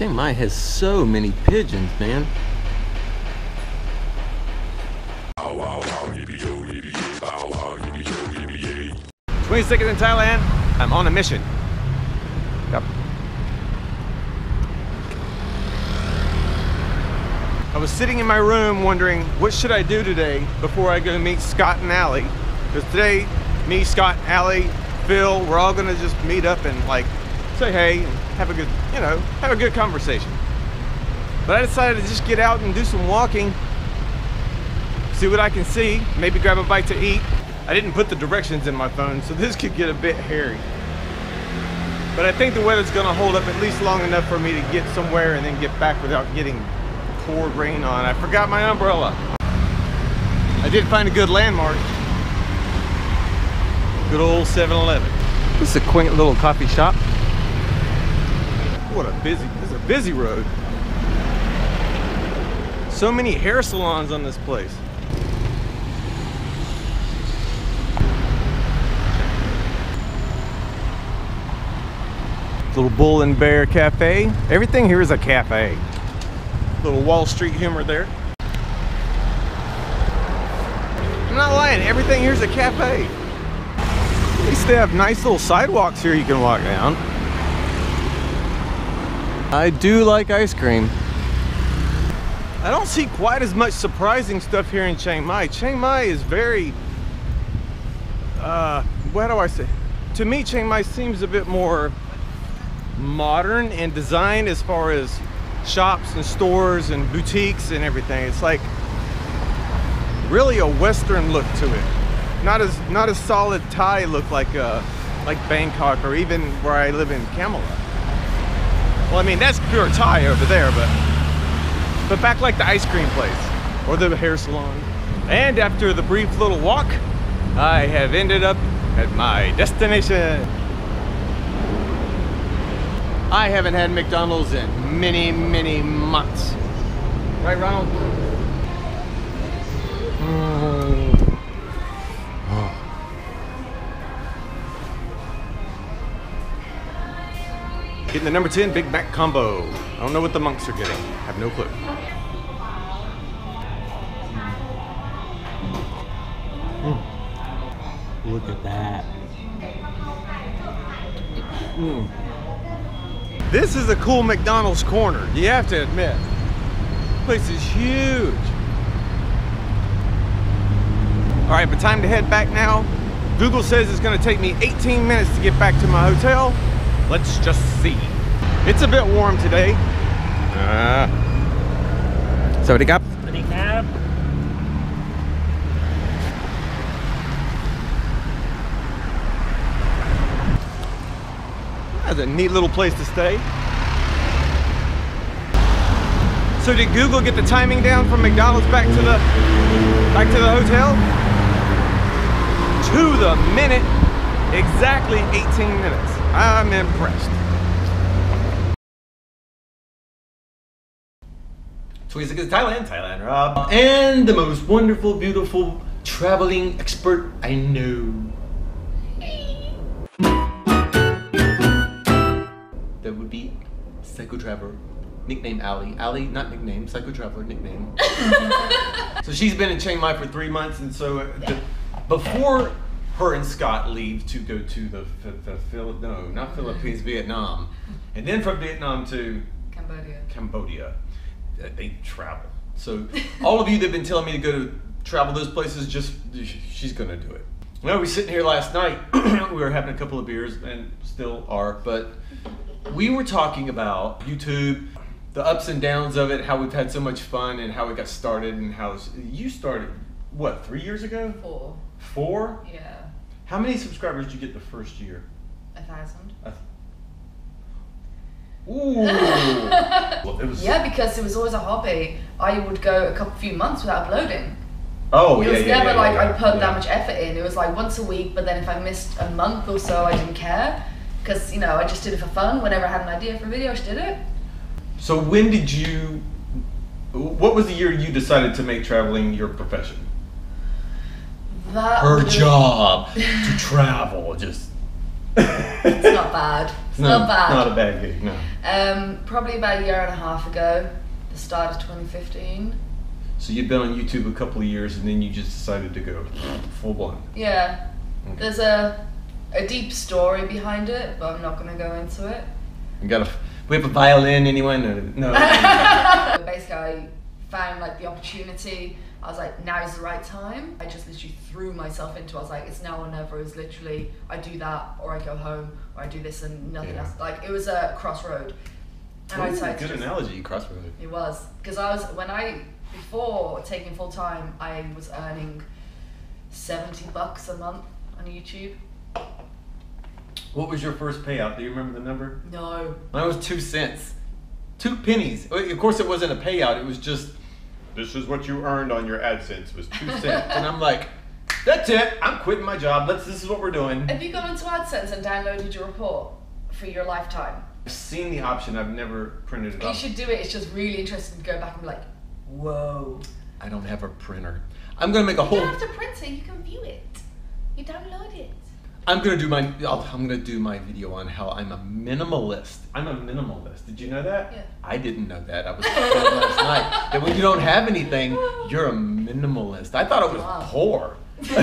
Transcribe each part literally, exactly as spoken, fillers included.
Chiang Mai has so many pigeons, man. twenty seconds in Thailand. I'm on a mission. Yep. I was sitting in my room wondering, what should I do today before I go meet Scott and Allie? Because today, me, Scott, Allie, Phil, we're all gonna just meet up and like say hey and have a good, you know, have a good conversation. But I decided to just get out and do some walking, see what I can see, maybe grab a bite to eat. I didn't put the directions in my phone, so this could get a bit hairy. But I think the weather's gonna hold up at least long enough for me to get somewhere and then get back without getting poured rain on. I forgot my umbrella. I did find a good landmark. Good old seven eleven. This is a quaint little coffee shop. What a busy, this is a busy road. So many hair salons on this place. Little Bull and Bear Cafe. Everything here is a cafe. Little Wall Street humor there. I'm not lying, everything here's a cafe. At least they have nice little sidewalks here you can walk down. I do like ice cream. I don't see quite as much surprising stuff here in Chiang Mai. Chiang Mai is very, uh, what do I say? To me, Chiang Mai seems a bit more modern and designed as far as shops and stores and boutiques and everything. It's like really a Western look to it. Not as not a solid Thai look like uh, like Bangkok or even where I live in Kamala. Well, I mean that's pure Thai over there, but but back like the ice cream place or the hair salon. And after the brief little walk, I have ended up at my destination. I haven't had McDonald's in many, many months. Right, Ronald? Mm. Oh. Getting the number ten Big Mac combo. I don't know what the monks are getting. I have no clue. Mm. Look at that. Mm. This is a cool McDonald's corner, you have to admit. This place is huge. All right, but time to head back now. Google says it's gonna take me eighteen minutes to get back to my hotel. Let's just see. It's a bit warm today. Uh, Sawadee krap. Sawadee krap. That's a neat little place to stay. So did Google get the timing down from McDonald's back to the back to the hotel? To the minute, exactly eighteen minutes. I'm impressed. twenty seconds in Thailand, Thailand Rob. And the most wonderful, beautiful traveling expert I know. That would be Psycho Traveler, nickname Allie. Allie, not nickname, Psycho Traveler, nickname. So she's been in Chiang Mai for three months, and so the, before her and Scott leave to go to the, the, the no, not Philippines, Vietnam, and then from Vietnam to Cambodia. Cambodia, they travel. So all of you that've been telling me to go to travel those places, just she's gonna do it. Well, we were sitting here last night. We were having a couple of beers, and still are, but. We were talking about YouTube, the ups and downs of it, how we've had so much fun and how it got started and how you started, what, three years ago? Four. Four? Yeah. How many subscribers did you get the first year? A thousand. A th Ooh. Well, it was yeah, because it was always a hobby. I would go a couple few months without uploading. Oh, it yeah, was yeah, never yeah, like yeah, I put yeah. that much effort in. It was like once a week, but then if I missed a month or so, I didn't care. Because, you know, I just did it for fun. Whenever I had an idea for a video, I just did it. So when did you, what was the year you decided to make traveling your profession? That Her was... job, to travel, just. It's not bad. It's no, not bad. Not a bad gig, no. Um, probably about a year and a half ago, the start of twenty fifteen. So you've been on YouTube a couple of years and then you just decided to go full blown. Yeah. Okay. There's a a deep story behind it, but I'm not going to go into it. We got a, we have a violin, anyone? No. no. Basically, I found like the opportunity. I was like, now is the right time. I just literally threw myself into it. I was like, it's now or never. It was literally, I do that or I go home or I do this and nothing yeah. else. Like, it was a crossroad. And Ooh, I decided good to just, analogy, crossroad. It was. Because I was, when I, before taking full time, I was earning seventy bucks a month on YouTube. What was your first payout? Do you remember the number? No. Mine was two cents. Two pennies. Of course, it wasn't a payout. It was just, this is what you earned on your AdSense, was two cents. And I'm like, that's it. I'm quitting my job. Let's. This is what we're doing. Have you gone into AdSense and downloaded your report for your lifetime? I've seen the option. I've never printed it off. You should do it. It's just really interesting to go back and be like, whoa. I don't have a printer. I'm going to make a you whole... You don't have to print it. You can view it. You download it. I'm gonna do my. I'm gonna do my video on how I'm a minimalist. I'm a minimalist. Did you know that? Yeah. I didn't know that. I was told last night that when you don't have anything, you're a minimalist. I thought it was wow. poor. Because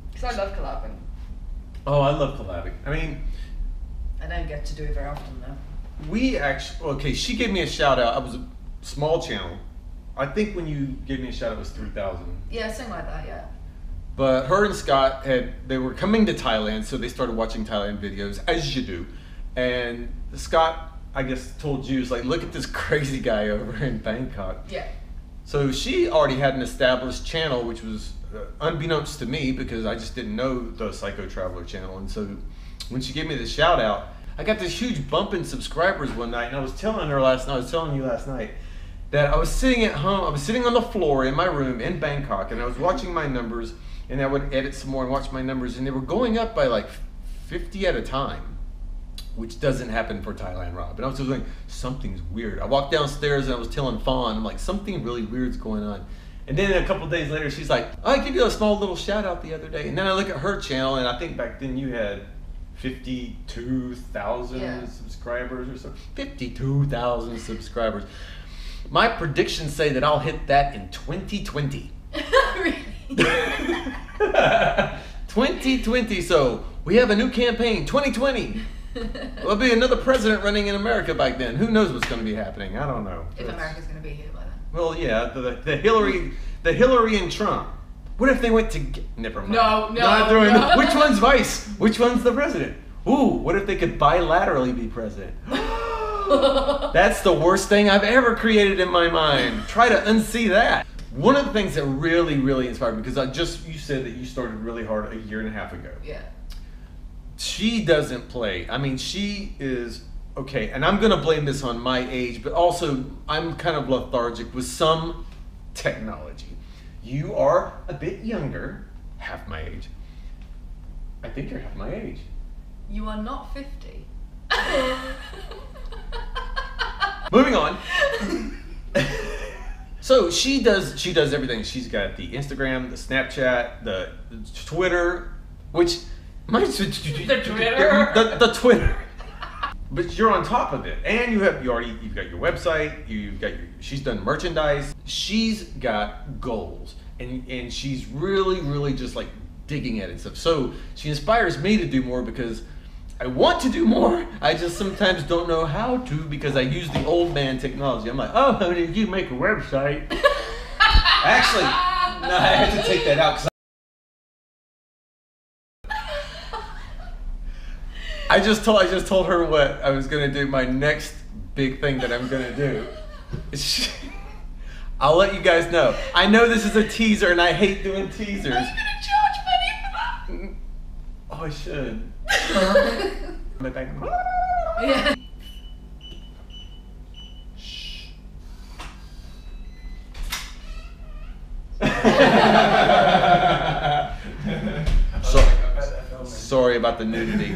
I love collabing. Oh, I love collabing. I mean, I don't get to do it very often though. We actually. Okay, she gave me a shout out. I was a small channel. I think when you gave me a shout out, it was three thousand. Yeah, something like that. Yeah. But her and Scott, had they were coming to Thailand, so they started watching Thailand videos, as you do. And Scott, I guess, told you, it's like, look at this crazy guy over in Bangkok. Yeah. So she already had an established channel, which was unbeknownst to me, because I just didn't know the Psycho Traveler channel. And so when she gave me the shout out, I got this huge bump in subscribers one night, and I was telling her last night, I was telling you last night, that I was sitting at home, I was sitting on the floor in my room in Bangkok, and I was watching my numbers, and I would edit some more and watch my numbers, and they were going up by like fifty at a time, which doesn't happen for Thailand, Rob. And I was just like, something's weird. I walked downstairs and I was telling Fawn, I'm like, something really weird's going on. And then a couple of days later, she's like, I give you a small little shout out the other day. And then I look at her channel, and I think back then you had fifty-two thousand yeah. subscribers or something. fifty-two thousand subscribers. My predictions say that I'll hit that in twenty twenty. Really? twenty twenty, so we have a new campaign, twenty twenty. There'll be another president running in America by then. Who knows what's going to be happening? I don't know. If it's, America's going to be here by then. Well, yeah, the, the Hillary the Hillary and Trump. What if they went to... Never mind. No, no, Not during no. The, which one's vice? Which one's the president? Ooh, what if they could bilaterally be president? That's the worst thing I've ever created in my mind. Try to unsee that. One of the things that really, really inspired me, because I just, you said that you started really hard a year and a half ago. Yeah. She doesn't play. I mean, she is, okay, and I'm going to blame this on my age, but also I'm kind of lethargic with some technology. You are a bit younger, half my age. I think you're half my age. You are not fifty. Moving on. So she does she does everything. She's got the Instagram, the Snapchat, the, the Twitter, which my the Twitter the, the Twitter. But you're on top of it, and you have you already you've got your website. You've got your she's done merchandise. She's got goals, and and she's really really just like digging at it and stuff. So she inspires me to do more because I want to do more. I just sometimes don't know how to because I use the old man technology. I'm like, oh, honey, you make a website. Actually, no, I have to take that out because I just told I just told her what I was gonna do. My next big thing that I'm gonna do. Is I'll let you guys know. I know this is a teaser, and I hate doing teasers. Are you gonna charge money for that? Oh, I should. Yeah. Shh. so, sorry about the nudity.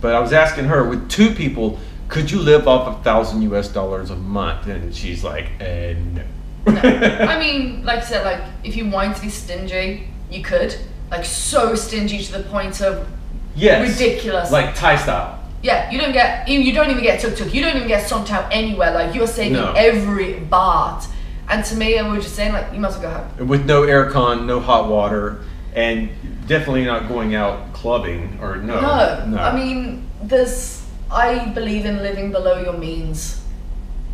But I was asking her, with two people, could you live off a thousand U S dollars a month? And she's like, eh, no. No. I mean, like I said, like if you wanted to be stingy, you could. like so stingy to the point of yes. ridiculous. Like Thai style. Yeah, you don't get, you don't even get tuk tuk. You don't even get somtime anywhere. Like you're saving no. every baht. And to me, and we were just saying, like, you must go home. With no aircon, no hot water, and definitely not going out clubbing or no. No, no. I mean, there's. I believe in living below your means.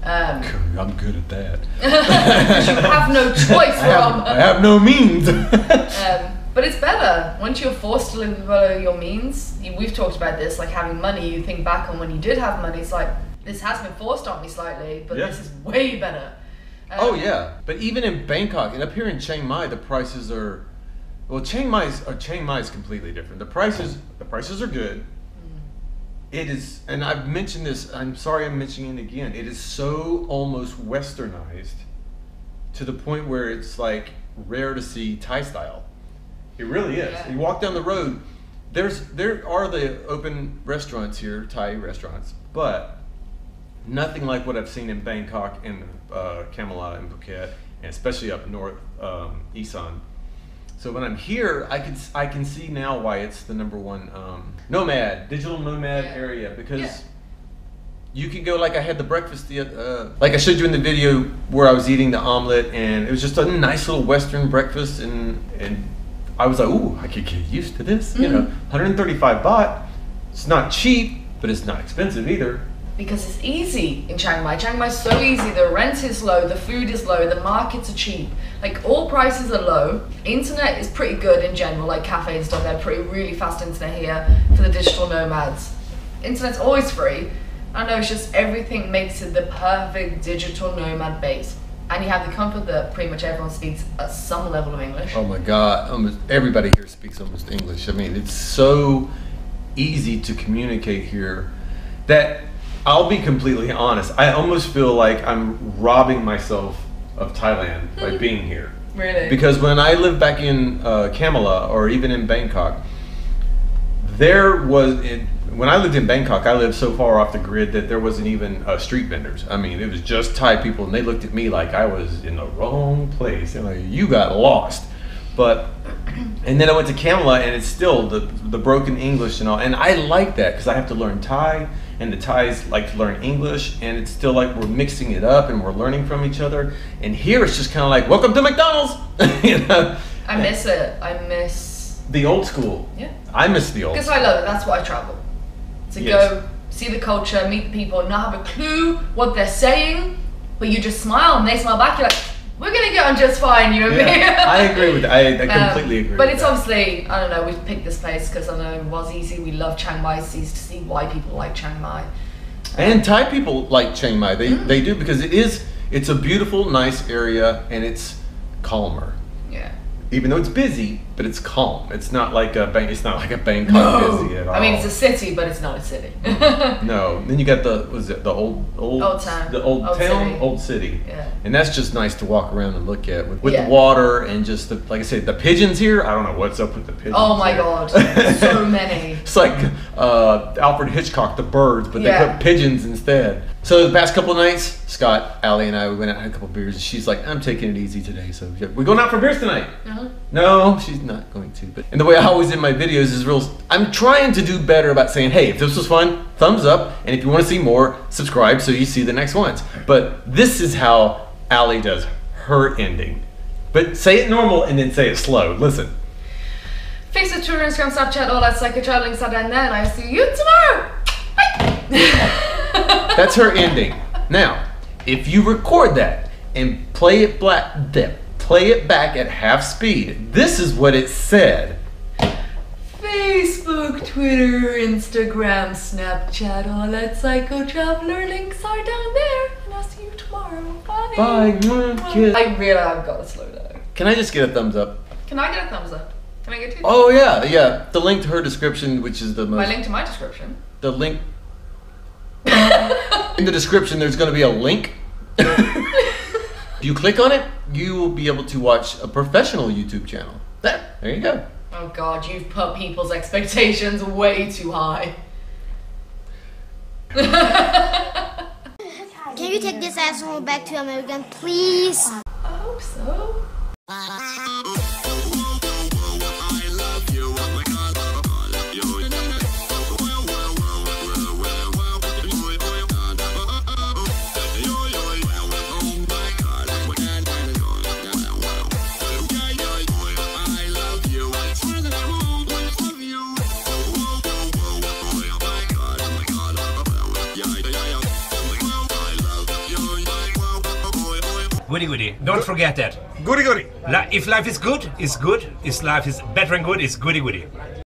Um, I'm good at that. Because you have no choice I have, from. I have no means. um, But it's better once you're forced to live below your means. We've talked about this, like having money. You think back on when you did have money. It's like this has been forced on me slightly, but yeah. this is way better. Um, oh yeah, but even in Bangkok and up here in Chiang Mai, the prices are well. Chiang Mai's or Chiang Mai is completely different. The prices, the prices are good. Mm. It is, and I've mentioned this. I'm sorry, I'm mentioning it again. It is so almost westernized to the point where it's like rare to see Thai style. It really is. Yeah. You walk down the road, there's there are the open restaurants here, Thai restaurants, but nothing like what I've seen in Bangkok and uh, Kamala and Phuket, and especially up north, um, Isan. So when I'm here, I can I can see now why it's the number one um, nomad, digital nomad yeah. area because yeah. you can go like I had the breakfast the uh, like I showed you in the video where I was eating the omelet and it was just a nice little Western breakfast and and. I was like, ooh, I could get used to this. Mm-hmm. You know, one hundred thirty-five baht. It's not cheap, but it's not expensive either. Because it's easy in Chiang Mai. Chiang Mai's so easy. The rent is low, the food is low, the markets are cheap. Like all prices are low. Internet is pretty good in general, like cafes and stuff. They're pretty really fast internet here for the digital nomads. Internet's always free. I know it's just everything makes it the perfect digital nomad base. And you have the comfort that pretty much everyone speaks at some level of English. Oh my God, almost everybody here speaks almost English. I mean, it's so easy to communicate here that I'll be completely honest. I almost feel like I'm robbing myself of Thailand by being here. Really? Because when I lived back in uh, Kamala or even in Bangkok, there was, it, when I lived in Bangkok, I lived so far off the grid that there wasn't even uh, street vendors. I mean, it was just Thai people, and they looked at me like I was in the wrong place. They're like, you got lost. But, and then I went to Kamala, and it's still the, the broken English and all. And I like that, because I have to learn Thai, and the Thais like to learn English, and it's still like we're mixing it up, and we're learning from each other. And here, it's just kind of like, welcome to McDonald's! You know? I miss it. I miss... the old school. Yeah. I miss the old school. Because I love it. That's why I travel. To yes. go see the culture, meet the people, not have a clue what they're saying, but you just smile and they smile back. You're like, we're gonna get on just fine, you know what yeah, I mean? I agree with that. I, I completely um, agree. But with it's that. Obviously, I don't know. We picked this place because I know it was easy. We love Chiang Mai. It's easy to see why people like Chiang Mai. Um, and Thai people like Chiang Mai. They mm. they do because it is. It's a beautiful, nice area, and it's calmer. Yeah. Even though it's busy, but it's calm. It's not like a bank. It's not like a Bangkok no. busy at all. I mean, it's a city, but it's not a city. No. Then you got the was it the old old, old town, the old, old town, city. old city. Yeah. And that's just nice to walk around and look at with, with yeah. the water and just the, like I said, the pigeons here. I don't know what's up with the pigeons. Oh my here. God, so many. It's like uh, Alfred Hitchcock, The Birds, but yeah. they put pigeons instead. So the past couple of nights, Scott, Allie, and I, we went out and had a couple of beers, and she's like, I'm taking it easy today, so we're going out for beers tonight. Uh-huh. No, she's not going to. But and the way I always end my videos is real, I'm trying to do better about saying, hey, if this was fun, thumbs up, and if you want to see more, subscribe so you see the next ones. But this is how Allie does her ending. But say it normal and then say it slow. Listen. Facebook, Twitter, Instagram, Snapchat, all that Psycho Traveling, and then I see you tomorrow. Bye! That's her ending. Now, if you record that and play it black, play it back at half speed, this is what it said. Facebook, Twitter, Instagram, Snapchat, all that Psycho Traveler links are down there. And I'll see you tomorrow. Bye. Bye. Bye. I realize I've got to slow down. Can I just get a thumbs up? Can I get a thumbs up? Can I get two thumbs up? Oh yeah, yeah. The link to her description, which is the most... My link to my description? The link... In the description there's going to be a link. If you click on it, you will be able to watch a professional YouTube channel. There, there you go. Oh God, you've put people's expectations way too high. Can you take this asshole back to America, please? I hope so. goody goody. Don't forget that. Goody goody. If life is good, it's good. If life is better and good, it's goody goody.